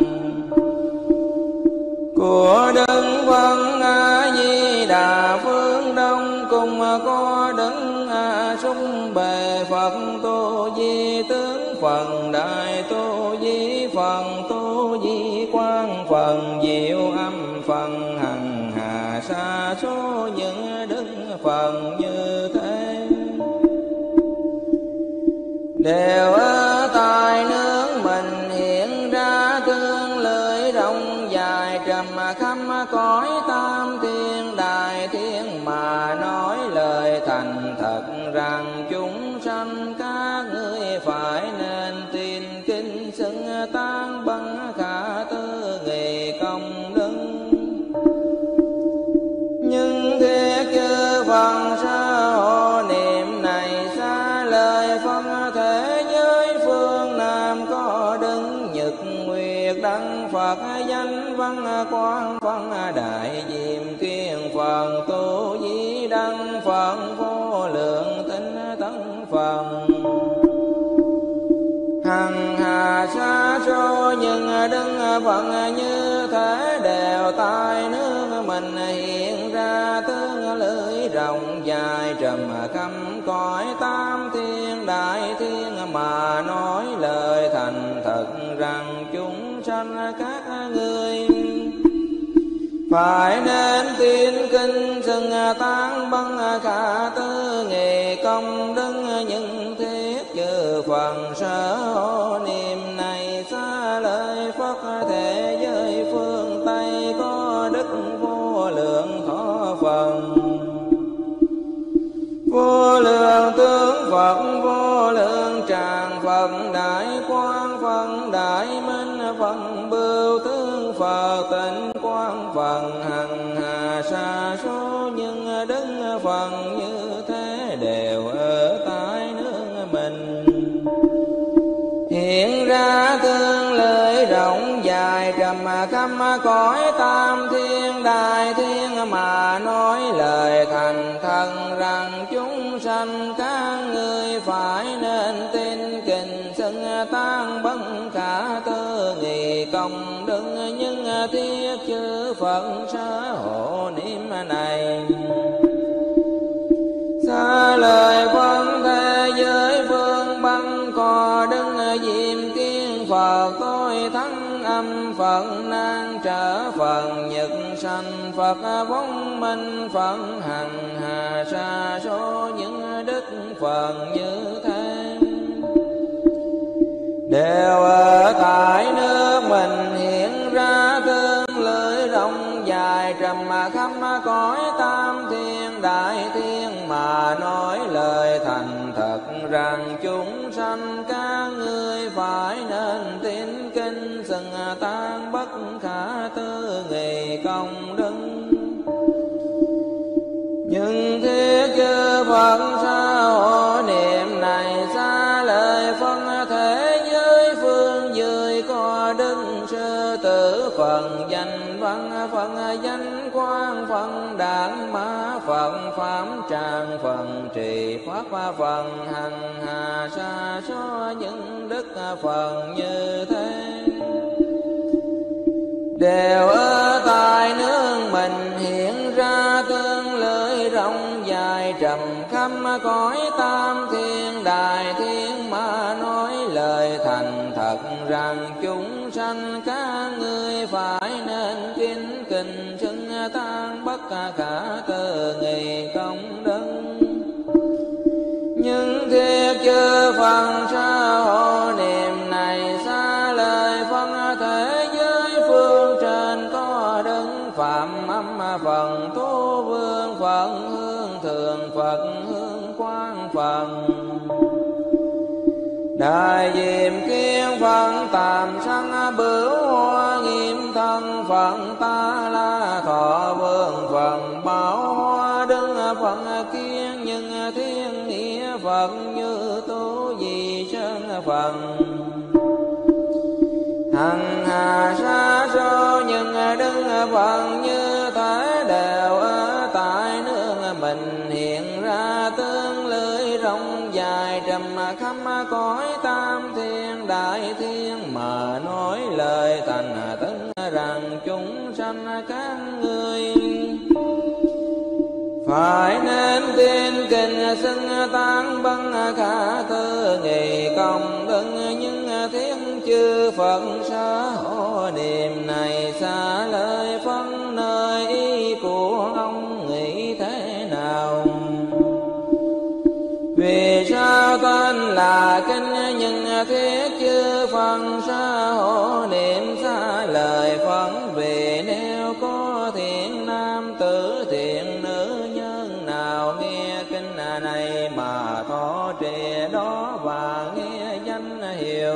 của Đức Phật A Di Đà. Phương Đông cùng có Đấng A Sung Bề Phật Tu Di Tướng Phần Đại Tu Di Phần Tu Di Quang Phần Diệu Âm Phần Hằng Hà Sa Số những Đức Phần như thế đều ở tại nước mình hiện ra tương lưỡi rộng dài trầm khắp cõi tam thiên đại thiên mà nói lời thành thật rằng chúng sanh các ngươi phải nên tin kính xưng tán băng khả tư nghị công đức. Nhưng thế chư Phật sa hộ niệm này xa lời phân thế giới phương Nam có Đấng Nhật Nguyệt Đăng Phật Danh Văn Quang Văn Đại Diệm Kiên Phật Tu Di Đăng Phật Vô Lượng Tinh Tấn Phật Hằng Hà Sa Số nhưng Đấng Phật như thế đều tại nước mình hiện ra tương lưỡi rộng dài trầm khắp cõi tam thiên đại thiên mà nói lời thành thật rằng chúng sanh các ngươi phải nên tin kinh xưng tán băng khả tư nghị công đức. Những thiết chư Phật sở hộ niệm này xá lợi Phật thế giới phương Tây có Văn Đại Minh Phần Bưu Tướng Phật Tịnh Quang Phần Hằng Hà Sa Số. Nhưng Đức Phật như thế đều ở tại nước mình, hiện ra tương lợi rộng dài trầm khắp cõi tam thiên đại thiên, mà nói lời thành thần rằng chúng sanh các ngươi phải nên tin kính xưng tán bất khả tư nghị công đức những thiết chư Phật sở hộ niệm này. Xa lời Phật thế giới vương băng cò đứng diệm kiên Phật tôi thắng âm Phật nan trở Phật nhật sanh Phật vong minh Phật hằng hà sa số. Những đức Phật như thế đều ở tại nước mình, hiện ra tương lưỡi rộng dài trầm khắp cõi tam thiên đại thiên, mà nói lời thành thật rằng chúng sanh các ngươi phải nên tín kinh xưng tán bất khả tư nghị công đức nhưng thiết chư Phật sao hộ niệm này. Xa lời phân thế giới phương dưới có đức sư tử Phật danh văn Phật danh quang Phật đảng mã Phật phạm tràng Phật trì pháp Phật hằng hà sa số. Những đức Phật như thế đều ở tại nước mình, hiện ra tương lưỡi rộng dài trầm khắp cõi tam thiên đại thiên, mà nói lời thành thật rằng chúng sanh các ngươi phải nên kính kình xưng tán bất khả tư nghị công đức nhưng thiết chư Phật sở hộ niệm này. Xa lời phân thế giới phương trên có đứng phạm âm Phật tu vương Phật hương thường Phật hương quang Phật đại diệm kiên Phật tạm sanh bửu hoa nghiêm thân Phật ta la thọ vương Phật bảo hoa đứng Phật kiên nhưng thiên nghĩa Phật như tu di sơn Phật hằng hà sa số. Nhưng đứng Phật như thế đều ở tại nước mình, hiện ra tương lưỡi rộng dài trầm khắp cõi tam thiên đại thiên, mà nói lời thành tấn rằng chúng sanh các ngươi phải nên tin kinh xưng tán bất khả tư nghị công đức những thiên chư Phật sở hộ niệm này. Xa lời phân nơi ý của ông nghĩ thế nào, vì sao tên là kinh nhưng thiết chư Phật sở hộ niệm. Xa lời Phật vì nếu có thiện nam tử thiện nữ nhân nào nghe kinh này mà thọ trì đó và nghe danh hiệu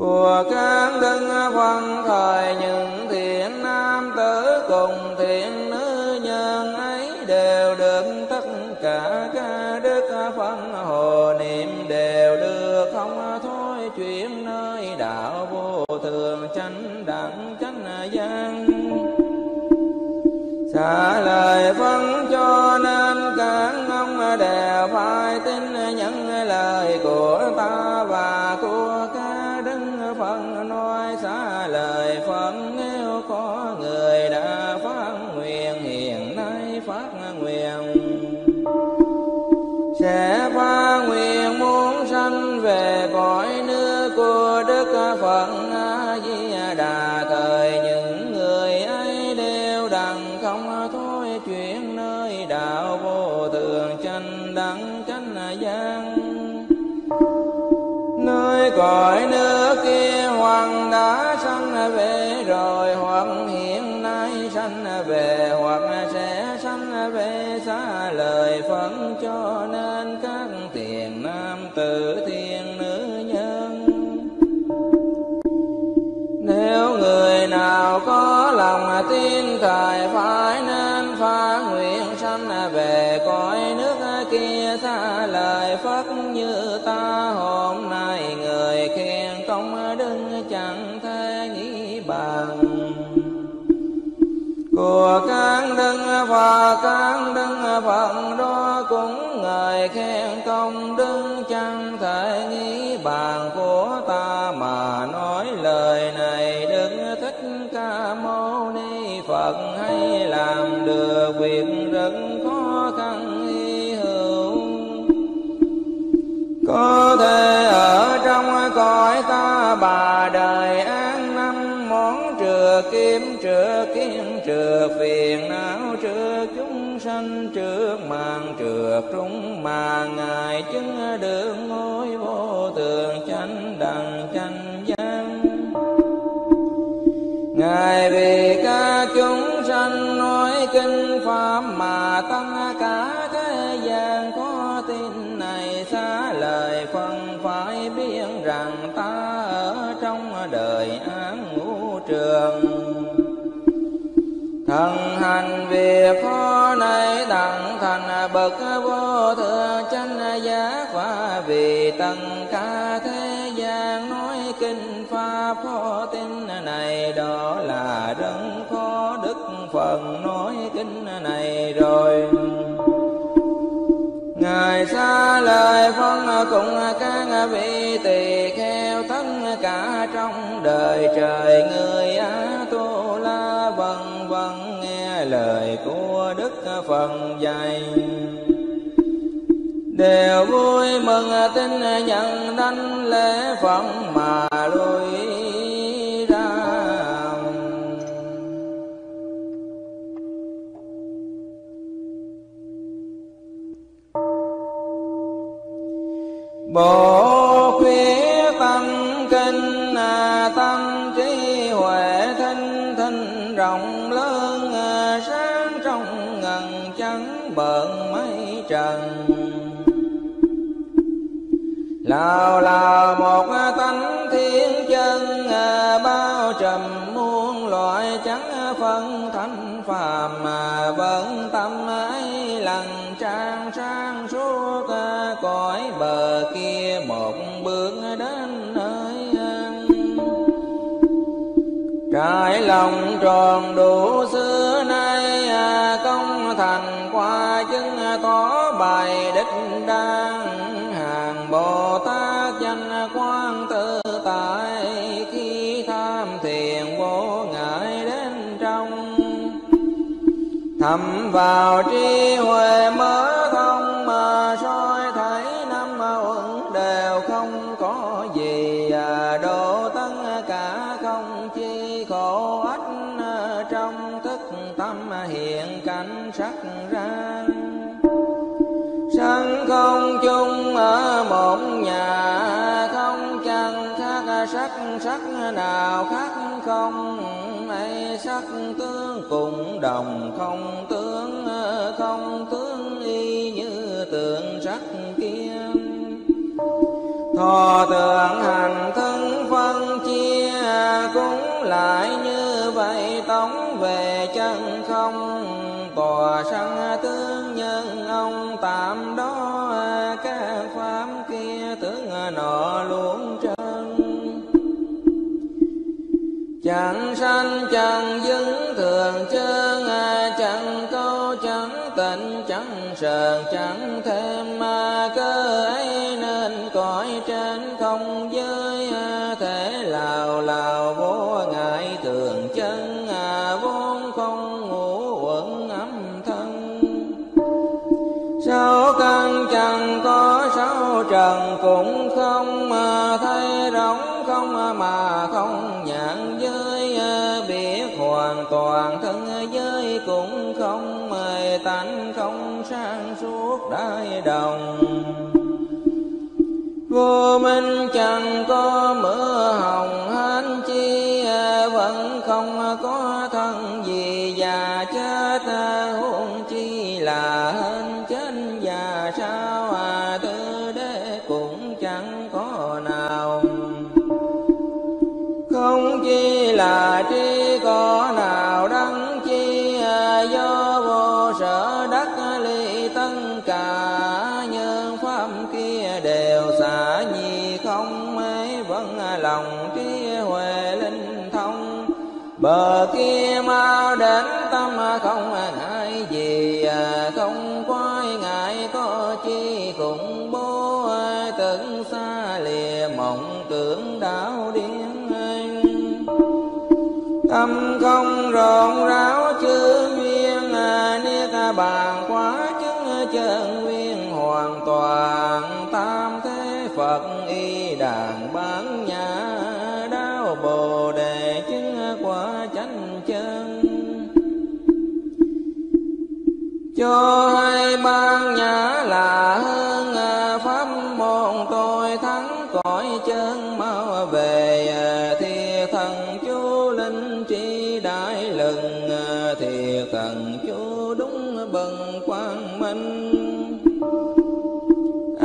của các đức Phật thời, những thiện nam tử cùng thiện nữ nhân ấy đều được tất cả các đức Phật hộ niệm, đều được không thôi chuyển nơi đạo vô thường chánh đẳng chánh giác. Xả lời Phật cho nên các ông đều phải tin những lời của ta và của các đức Phật nói. Xả lời Phật nếu có người đã phát nguyện hiện nay phát nguyện sẽ phát nguyện muốn sanh về cõi nước của đức Phật A Di Đà, thời những người ấy đều đặng không thôi chuyển nơi đạo vô thường chánh đẳng chánh giác. Nơi cõi nước kia hoặc đã sanh về rồi, hoặc hiện nay sanh về, hoặc sẽ sanh về. Xá lời Phật cho nên các thiện nam tử thiện nữ nhân thời phải nên phát nguyện sanh về cõi nước kia, xa lời Phật như ta hôm nay người khen công đức chẳng thể nghĩ bằng. Của các đức Phật đó cũng người khen công đức chẳng thể nghĩ bàn. Của ta mà nói lời này Đức Thích Ca Mâu Ni Phật hay làm được việc rất khó khăn hy hữu. Có thể ở trong cõi ta bà đời an năm món trừ kiếm trừ kiến trừ phiền não trừ chúng sanh trước màn trừ trúng mà ngài chứng được ngôi vô thường chánh đẳng chánh giác. Ngài vì các chúng sanh nói kinh pháp mà tăng cả thế gian có tin này, xá lời phân phải biết rằng ta ở trong đời án ngũ trường. Thần hành việc khó này đặng thành bậc vô thượng chánh giác, và vì tất cả thế gian nói kinh pháp khó tin này, đó là rất khó. Đức Phật nói kinh này rồi ngài xa lời phân cùng các vị tỳ kheo, tất cả trong đời trời người Á Tu La vân vân nghe lời của Đức Phật dạy, đều vui mừng tin nhận đánh lễ Phật mà lui ra. Bồ khuyết tâm kinh tâm trí huệ thinh thinh rộng lớn, sáng trong ngần trắng bợn mây trần. Nào là một tánh thiên chân, bao trùm muôn loại chẳng phân thánh phàm, mà vẫn tâm ấy lặng trang sáng suốt. Cõi bờ kia một bước đến nơi an, trải lòng tròn đủ xưa nay, công thành qua chứng tỏ bài đích đang. Bồ Tát danh quang tự tại, khi tham thiền vô ngại đến trong. Thầm vào trí huệ mở thông, mà soi thấy năm uẩn đều không có gì, độ tất cả không chi khổ ách. Trong thức tâm hiện cảnh sắc ra, sân không chung ở một nhà, không chẳng khác sắc sắc nào khác không. Ấy sắc tướng cùng đồng không tướng y như tượng sắc kia. Thọ tượng hành thân phân chia cũng lại như vậy, tổng về chân không. Tòa sanh tướng nhân ông tạm đó, các pháp kia tướng nọ luôn trơn. Chẳng sanh chẳng dứng thường trơn, chẳng câu chẳng tịnh chẳng sờn chẳng thêm. Mà cơ ấy nên cõi trên không giới, thể lào lào vô ngại thường chân. Vốn không ngũ uẩn âm thân, sáu căn chẳng có sáu trần cũng không. Mà thấy rỗng không mà không nhãn giới, biết hoàn toàn thân giới cũng không. Mời tánh không sáng suốt đại đồng, vô minh chẳng có mưa hồng hán chi. Vẫn không có thân gì già chết, huống chi là hên chết già sao. Tư đế cũng chẳng có nào, không chi là tri có nào đăng chi. vấn lòng trí huệ linh thông. Bờ kia mau đến tâm không ngại gì, không quái ngại có chi cùng bố. Tưởng xa lìa mộng tưởng đảo điên, tâm không rộn ráo chưa duyên. Niết bàn quá chứng chân nguyên hoàn toàn, tam thế Phật y đàn bán nhã. Đáo bồ đề chứng quả chánh chân, cho hai ban nhã là hơn. Pháp môn tôi thắng cõi chân mau về, thì thần chú linh trí đại lừng. Thì thần chú đúng bừng quang minh,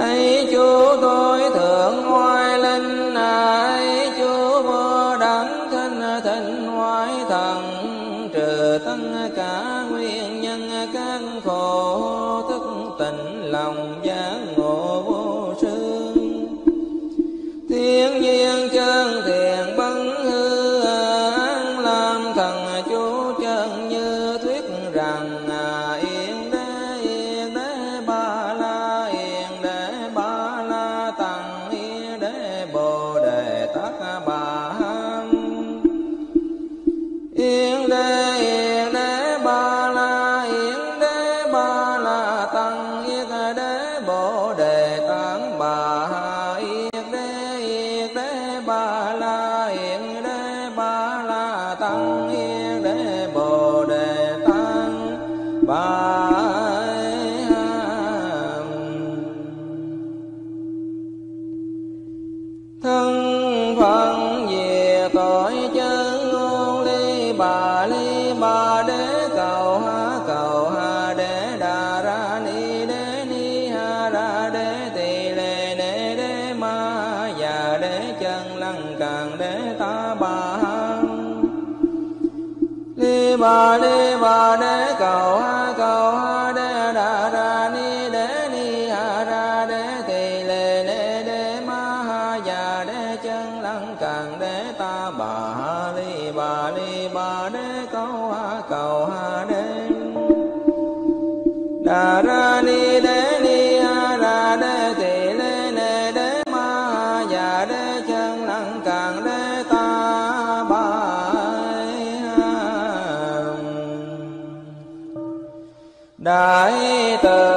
ấy chú tôi thượng oai linh. Ấy chú vô đẳng thinh thịnh hoái thần, trừ tất cả nguyên nhân các khổ. Thức tỉnh lòng giác ngộ vô sư, thiên nhiên chân thiện bấn hư. Làm thần chú chân như thuyết rằng, bà đế cầu ha đế đà ra ni ha ra đế tỳ lệ đế đế ma ha già đế chân lăng càng đế ta bà li bà đế cầu ha đế đà ra ni đế ni ha ra đế tỳ lệ đế đế ma ha già đế chân lăng càng đế ta bà. Đại từ